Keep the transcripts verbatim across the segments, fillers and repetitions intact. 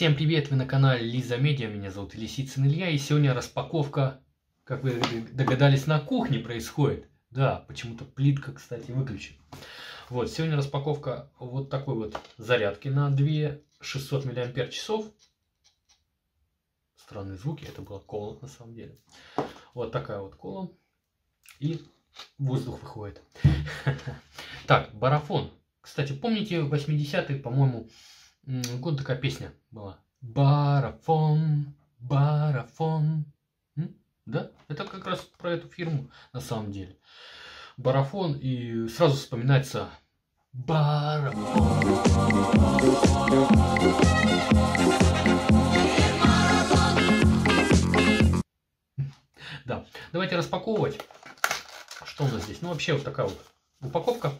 Всем привет, вы на канале Лиза Медиа, меня зовут Лисицын Илья, и сегодня распаковка, как вы догадались, на кухне происходит. Да, почему-то плитка, кстати, выключена. Вот, сегодня распаковка вот такой вот зарядки на две тысячи шестьсот мАч. Странные звуки, это была кола на самом деле. Вот такая вот кола. И воздух выходит. Так, Барафон. Кстати, помните восьмидесятые, по-моему, год такая песня была. Барафон, Барафон. М? Да? Это как раз про эту фирму на самом деле. Барафон, и сразу вспоминается Барафон. Да, давайте распаковывать. Что у нас здесь? Ну, вообще вот такая вот упаковка.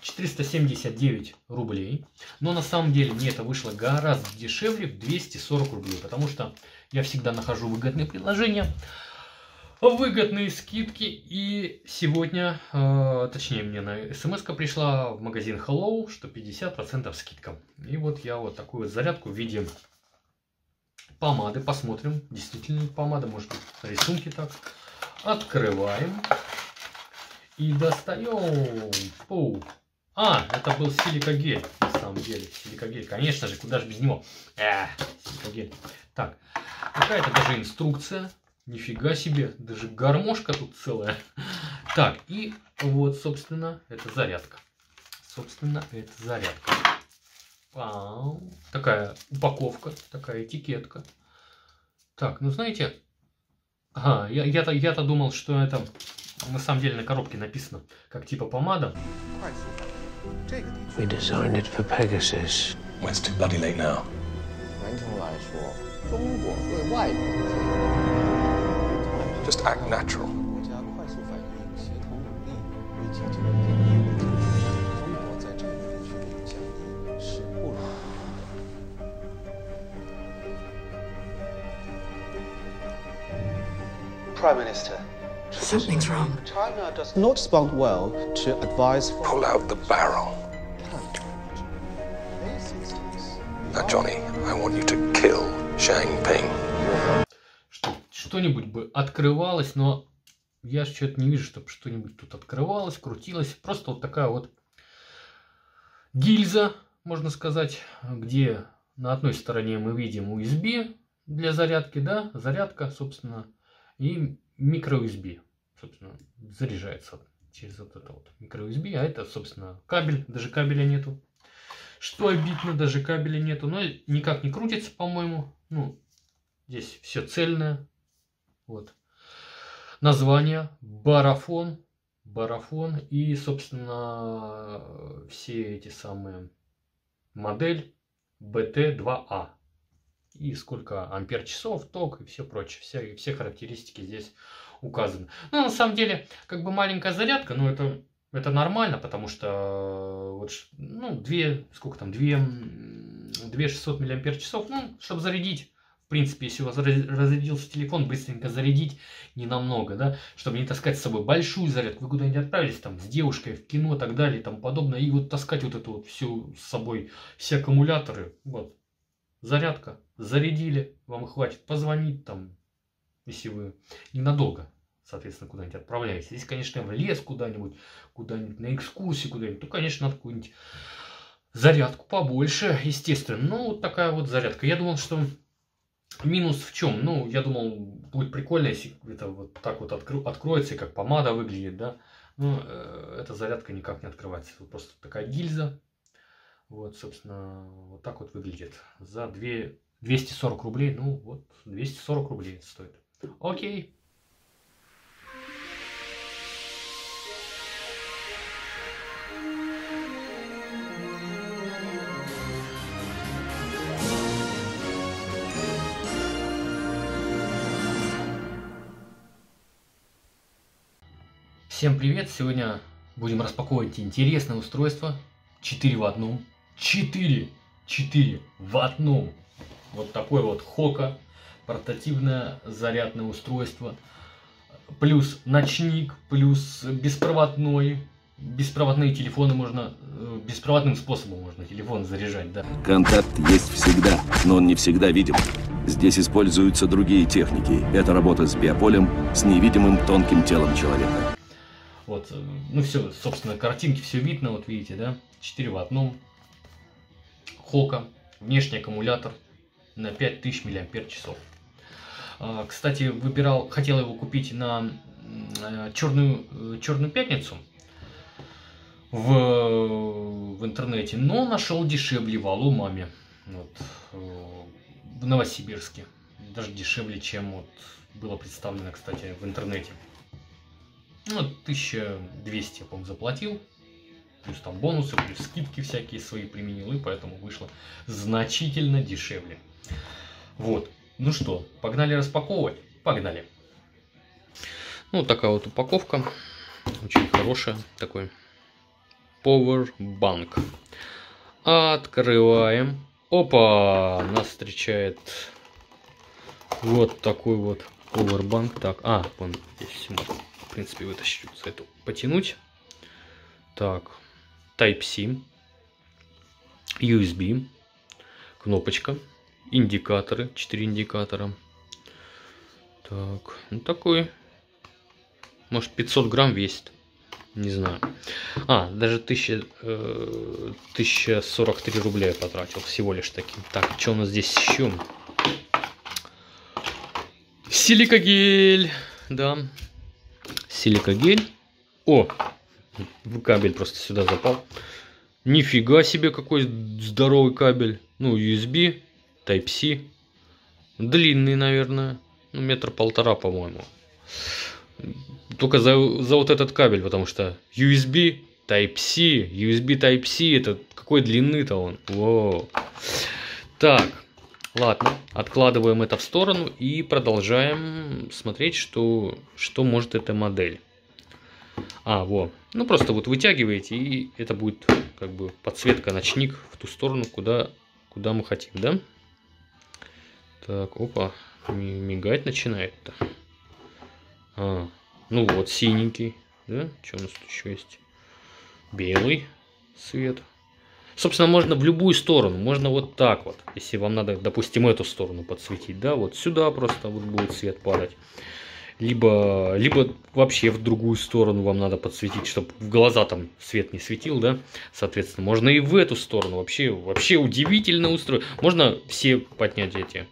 четыреста семьдесят девять рублей, но на самом деле мне это вышло гораздо дешевле, в двести сорок рублей, потому что я всегда нахожу выгодные предложения, выгодные скидки, и сегодня, э, точнее мне на смс-ка пришла в магазин Hello, что пятьдесят процентов скидка. И вот я вот такую вот зарядку в виде помады, посмотрим, действительно помада, может быть рисунки так, открываем и достаем. Пу. А, это был силикагель, на самом деле. Силикагель, конечно же, куда же без него. Эх, силикагель. Так, какая-то даже инструкция. Нифига себе, даже гармошка тут целая. Так, и вот, собственно, это зарядка. Собственно, это зарядка. Пау. Такая упаковка, такая этикетка. Так, ну знаете, а, я, я-то, я-то думал, что это... На самом деле на коробке написано, как типа помада. Something's wrong. China does not respond well to advice. Pull out the barrel. Now, Johnny, I want you to kill Shang Ping. Что-нибудь бы открывалось, но я что-то не вижу, чтобы что-нибудь тут открывалось, крутилось. Просто вот такая вот гильза, можно сказать, где на одной стороне мы видим ю эс би для зарядки, да, зарядка, собственно, и микро ю эс би, собственно, заряжается через вот это вот микро ю эс би, а это, собственно, кабель, даже кабеля нету, что обидно, даже кабеля нету, но никак не крутится, по-моему, ну, здесь все цельное, вот, название, Барафон, Барафон, и, собственно, все эти самые, модель би ти два а. И сколько ампер-часов, ток и все прочее. Все, все характеристики здесь указаны. Ну, на самом деле, как бы маленькая зарядка, но это, это нормально, потому что вот, ну, две, сколько там, две тысячи шестьсот мАч, ну, чтобы зарядить, в принципе, если у вас разрядился телефон, быстренько зарядить не намного, да, чтобы не таскать с собой большую зарядку. Вы куда-нибудь отправились, там, с девушкой, в кино и так далее и тому подобное, и вот таскать вот эту вот всю с собой, все аккумуляторы, вот. Зарядка, зарядили, вам хватит позвонить там, если вы ненадолго, соответственно, куда-нибудь отправляетесь. Если, конечно, в лес куда-нибудь, куда-нибудь на экскурсии куда-нибудь, то, конечно, надо какую-нибудь зарядку побольше, естественно. Ну, вот такая вот зарядка. Я думал, что минус в чем? Ну, я думал, будет прикольно, если это вот так вот откро откроется, и как помада выглядит, да. Но э, эта зарядка никак не открывается. Просто такая гильза. Вот, собственно, вот так вот выглядит. За двести сорок рублей, ну вот, двести сорок рублей стоит. Окей. Всем привет! Сегодня будем распаковывать интересное устройство. четыре в одном. четыре в одном. Вот такой вот хоко, портативное зарядное устройство, плюс ночник, плюс беспроводной, беспроводные телефоны можно, беспроводным способом можно телефон заряжать, да. Контакт есть всегда, но он не всегда видим. Здесь используются другие техники. Это работа с биополем, с невидимым тонким телом человека. Вот, ну все, собственно, картинки все видно, вот видите, да, четыре в одном. хоко, внешний аккумулятор на пять тысяч миллиампер-часов. Кстати, выбирал, хотел его купить на черную, черную пятницу в, в интернете, но нашел дешевле в Алумаме, вот, в Новосибирске. Даже дешевле, чем вот было представлено, кстати, в интернете. Ну, тысяча двести я, по-моему, заплатил. Плюс там бонусы, плюс скидки всякие свои применил, и поэтому вышло значительно дешевле. Вот. Ну что, погнали распаковывать? Погнали. Ну, вот такая вот упаковка. Очень хорошая. Такой Powerbank. Открываем. Опа! Нас встречает вот такой вот Powerbank. Так, а, вон здесь, в принципе, вытащить, эту потянуть. Так, тайп си, ю эс би, кнопочка, индикаторы, четыре индикатора. Так, ну такой, может, пятьсот грамм весит, не знаю. А, даже тысяча сорок три рубля я потратил всего лишь таким. Так, что у нас здесь еще? Силикагель, да, силикагель. О! Кабель просто сюда запал. Нифига себе, какой здоровый кабель. Ну, ю эс би, тайп си. Длинный, наверное. Ну, метр полтора, по-моему. Только за, за вот этот кабель, потому что ю эс би, тайп си, ю эс би, тайп си. Это какой длины-то он? Воу. Так, ладно. Откладываем это в сторону и продолжаем смотреть, что, что может эта модель. А, во. Ну, просто вот вытягиваете, и это будет как бы подсветка, ночник в ту сторону, куда, куда мы хотим, да? Так, опа, мигать начинает-то. А, ну вот, синенький, да? Что у нас тут еще есть? Белый цвет. Собственно, можно в любую сторону, можно вот так вот. Если вам надо, допустим, эту сторону подсветить, да? Вот сюда просто вот будет свет падать. Либо, либо вообще в другую сторону вам надо подсветить, чтобы в глаза там свет не светил, да? Соответственно, можно и в эту сторону. Вообще, вообще удивительно устроить. Можно все поднять эти,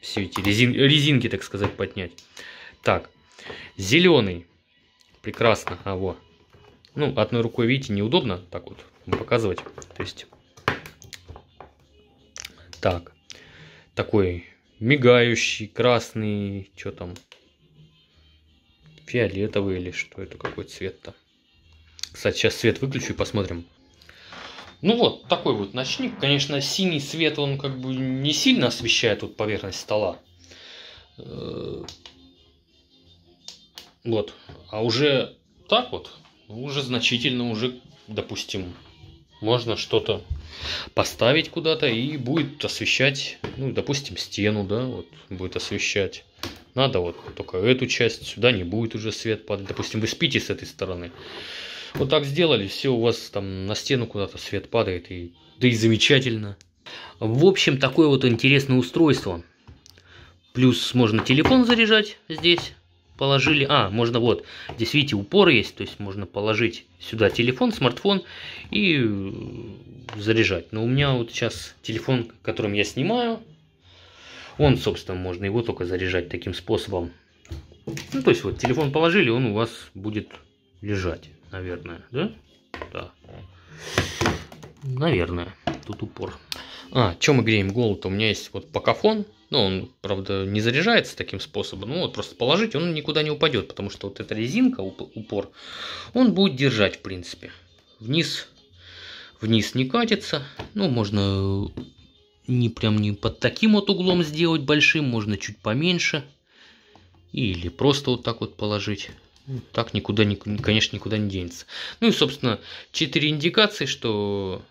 все эти резин, резинки, так сказать, поднять. Так, зеленый. Прекрасно. А, во. Ну, одной рукой, видите, неудобно так вот показывать. То есть, так, такой мигающий, красный, что там? Фиолетовый или что это, какой цвет-то? Кстати, сейчас свет выключу и посмотрим. Ну вот, такой вот ночник. Конечно, синий свет, он как бы не сильно освещает вот поверхность стола. Вот. А уже так вот, уже значительно, уже, допустим, можно что-то поставить куда-то и будет освещать, ну, допустим, стену, да, вот будет освещать. Надо вот только эту часть, сюда не будет уже свет падать. Допустим, вы спите с этой стороны. Вот так сделали, все, у вас там на стену куда-то свет падает. И, да и замечательно. В общем, такое вот интересное устройство. Плюс можно телефон заряжать здесь. Положили, а, можно вот, здесь видите, упор есть, то есть можно положить сюда телефон, смартфон и заряжать. Но у меня вот сейчас телефон, которым я снимаю, он, собственно, можно его только заряжать таким способом. Ну, то есть, вот, телефон положили, он у вас будет лежать, наверное, да? Да. Наверное, тут упор. А, чем мы греем голову-то? У меня есть вот Pocophone, но он, правда, не заряжается таким способом. Ну, вот, просто положить, он никуда не упадет, потому что вот эта резинка, упор, он будет держать, в принципе. Вниз, вниз не катится, ну, можно... Не прям не под таким вот углом сделать большим, можно чуть поменьше. Или просто вот так вот положить. Так никуда, не, конечно, никуда не денется. Ну и, собственно, четыре индикации, что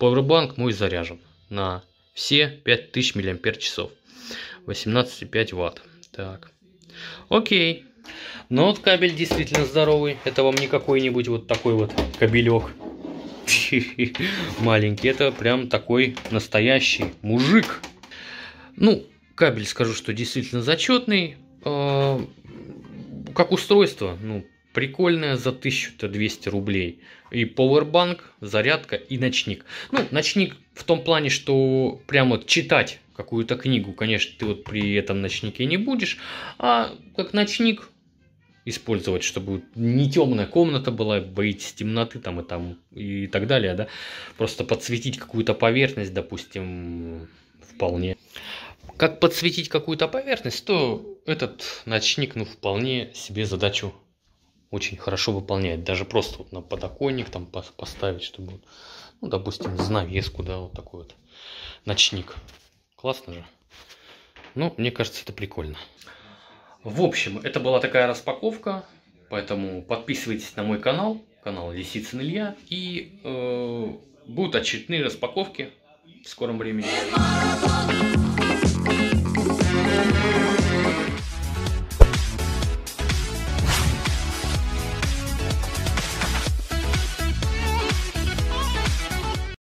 Powerbank мой заряжен на все пять тысяч миллиампер-часов. восемнадцать и пять ватт. Так. Окей. Но вот кабель действительно здоровый. Это вам не какой-нибудь вот такой вот кабелек маленький. Это прям такой настоящий мужик. Ну, кабель, скажу, что действительно зачетный. Как устройство, ну, прикольное, за тысячу двести рублей. И Powerbank, зарядка и ночник. Ну, ночник в том плане, что прям вот читать какую-то книгу, конечно, ты вот при этом ночнике не будешь. А как ночник использовать, чтобы не темная комната была, боитесь темноты там и, там, и так далее, да. Просто подсветить какую-то поверхность, допустим, вполне. Как подсветить какую-то поверхность, то этот ночник, ну, вполне себе задачу очень хорошо выполняет. Даже просто вот на подоконник там поставить, чтобы, ну, допустим, занавеску, да, вот такой вот ночник. Классно же. Ну, мне кажется, это прикольно. В общем, это была такая распаковка, поэтому подписывайтесь на мой канал, канал Лисицын Илья, и э, будут очередные распаковки в скором времени.